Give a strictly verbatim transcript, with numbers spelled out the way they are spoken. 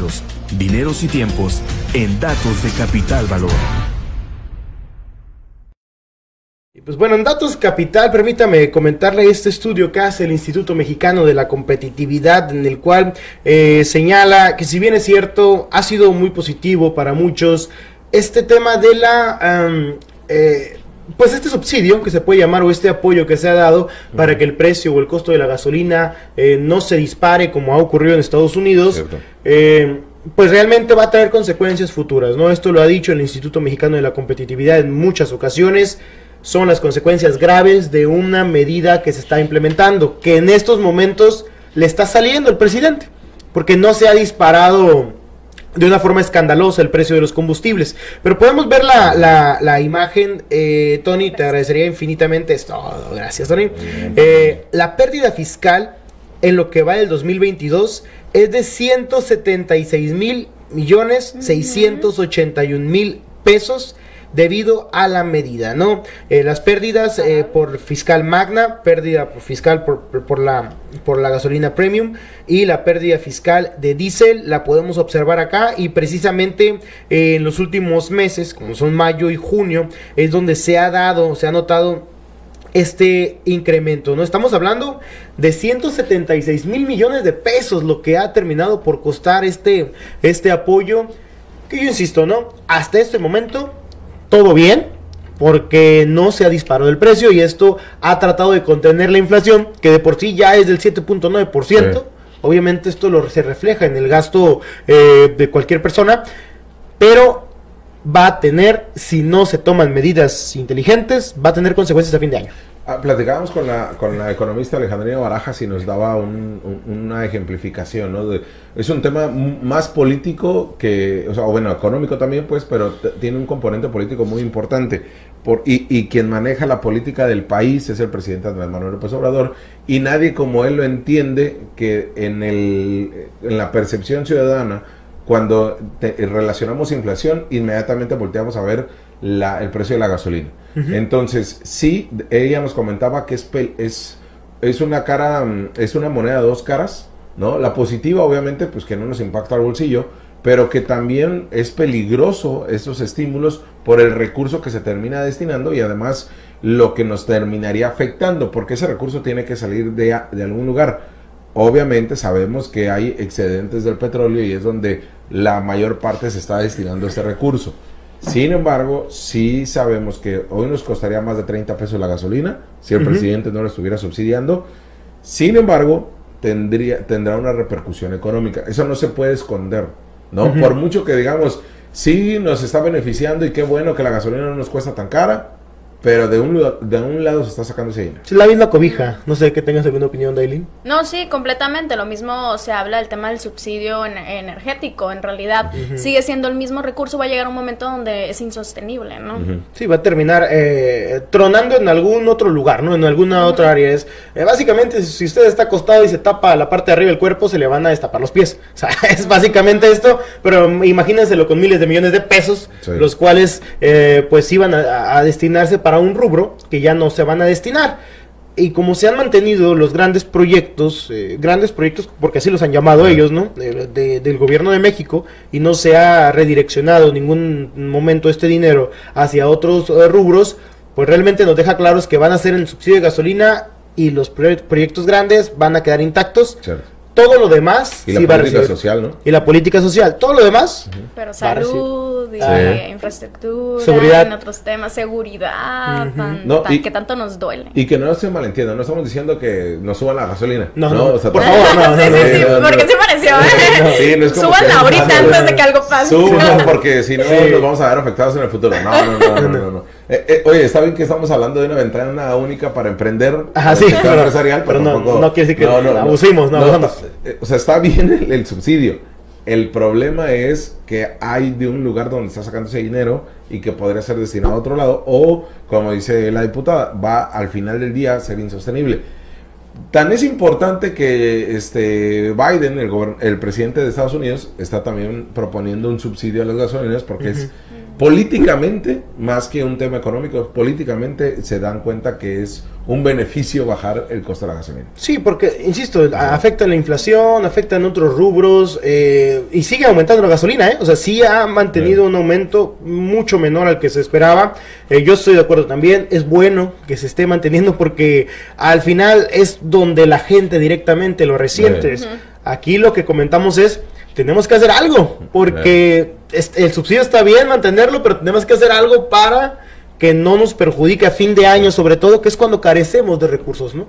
números, dineros y tiempos en datos de Capital Valor. Pues bueno, en Datos Capital, permítame comentarle este estudio que hace el Instituto Mexicano de la Competitividad, en el cual eh, señala que si bien es cierto, ha sido muy positivo para muchos este tema de la... Um, eh, pues este subsidio que se puede llamar o este apoyo que se ha dado para que el precio o el costo de la gasolina eh, no se dispare como ha ocurrido en Estados Unidos, eh, pues realmente va a traer consecuencias futuras, ¿no? Esto lo ha dicho el Instituto Mexicano de la Competitividad en muchas ocasiones. Son las consecuencias graves de una medida que se está implementando, que en estos momentos le está saliendo al presidente, porque no se ha disparado de una forma escandalosa el precio de los combustibles. Pero podemos ver la, la, la imagen, eh, Tony, te agradecería infinitamente esto. Oh, gracias, Tony. Eh, la pérdida fiscal en lo que va del dos mil veintidós es de ciento setenta y seis mil millones seiscientos ochenta y un mil pesos debido a la medida, ¿no? Eh, las pérdidas eh, por fiscal magna, pérdida fiscal por, por, por, la, por la gasolina premium y la pérdida fiscal de diésel la podemos observar acá, y precisamente eh, en los últimos meses, como son mayo y junio, es donde se ha dado, se ha notado este incremento, ¿no? Estamos hablando de ciento setenta y seis mil millones de pesos lo que ha terminado por costar este, este apoyo, que yo insisto, ¿no? Hasta este momento todo bien, porque no se ha disparado el precio y esto ha tratado de contener la inflación, que de por sí ya es del siete punto nueve por ciento. Sí. Obviamente esto lo, se refleja en el gasto eh, de cualquier persona, pero va a tener, si no se toman medidas inteligentes, va a tener consecuencias a fin de año. Ah, platicábamos con la, con la economista Alejandrina Barajas y nos daba un, un, una ejemplificación, ¿no? De, es un tema más político que, o sea, bueno, económico también, pues, pero tiene un componente político muy importante. Por, y, y quien maneja la política del país es el presidente Andrés Manuel López Obrador, y nadie como él lo entiende, que en, el, en la percepción ciudadana, cuando te, relacionamos inflación, inmediatamente volteamos a ver la, el precio de la gasolina. Uh-huh. Entonces, sí, ella nos comentaba que es, es, es una cara, es una moneda de dos caras, ¿no? La positiva, obviamente, pues que no nos impacta al bolsillo, pero que también es peligroso estos estímulos por el recurso que se termina destinando, y además lo que nos terminaría afectando, porque ese recurso tiene que salir de, de algún lugar. Obviamente sabemos que hay excedentes del petróleo y es donde la mayor parte se está destinando este recurso. Sin embargo, sí sabemos que hoy nos costaría más de treinta pesos la gasolina si el uh-huh. presidente no lo estuviera subsidiando. Sin embargo, tendría, tendrá una repercusión económica. Eso no se puede esconder, ¿no? Uh-huh. Por mucho que digamos, sí nos está beneficiando y qué bueno que la gasolina no nos cuesta tan cara, pero de un, de un lado se está sacando ese dinero. Es la misma cobija. No sé qué tengas alguna opinión, Dailin. No, sí, completamente. Lo mismo se habla del tema del subsidio en, energético. En realidad, uh-huh. sigue siendo el mismo recurso. Va a llegar un momento donde es insostenible, ¿no? Uh-huh. Sí, va a terminar eh, tronando en algún otro lugar, ¿no? En alguna uh-huh. otra área. Es, eh, básicamente, si usted está acostado y se tapa la parte de arriba del cuerpo, se le van a destapar los pies. O sea, es básicamente esto. Pero imagínenselo con miles de millones de pesos, sí. los cuales, eh, pues, iban a, a destinarse para un rubro que ya no se van a destinar. Y como se han mantenido los grandes proyectos, eh, grandes proyectos porque así los han llamado ellos, ¿no? De, de, del gobierno de México, y no se ha redireccionado en ningún momento este dinero hacia otros eh, rubros, pues realmente nos deja claros que van a ser el subsidio de gasolina y los proye proyectos grandes van a quedar intactos. Sure. Todo lo demás y la sí política va a social, ¿no? Y la política social, todo lo demás. Uh-huh. Pero salud, y sí. infraestructura, seguridad. En otros temas, seguridad, uh-huh. tan, no, tan, y, que tanto nos duele. Y que no se malentienda, no estamos diciendo que nos suban la gasolina. No, no, no, o sea, por favor, no, no, sí, no, sí, no, sí, no, porque no, se pareció, ¿eh? No, sí, no es como súbanla ahorita no, antes de que algo pase. Súbanla porque si no sí. nos vamos a ver afectados en el futuro. No, no, no, no, no. no, no. Eh, eh, oye, está bien que estamos hablando de una ventana única para emprender. Ajá, sí, pero, empresarial, pero, pero no, tampoco, no quiere decir que no, no, abusemos, no, no, no. O sea, está bien el, el subsidio. El problema es que hay de un lugar donde está sacando ese dinero y que podría ser destinado a otro lado, o, como dice la diputada, va al final del día a ser insostenible. Tan es importante que este Biden, el, el presidente de Estados Unidos, está también proponiendo un subsidio a las gasolinas porque uh-huh. es políticamente, más que un tema económico, políticamente se dan cuenta que es un beneficio bajar el costo de la gasolina. Sí, porque, insisto, afecta la inflación, afectan otros rubros, eh, y sigue aumentando la gasolina, ¿eh? O sea, sí ha mantenido Bien. un aumento mucho menor al que se esperaba. Eh, yo estoy de acuerdo también, es bueno que se esté manteniendo porque al final es donde la gente directamente lo resiente. Uh-huh. Aquí lo que comentamos es, tenemos que hacer algo, porque el subsidio está bien mantenerlo, pero tenemos que hacer algo para que no nos perjudique a fin de año, sobre todo, que es cuando carecemos de recursos, ¿no?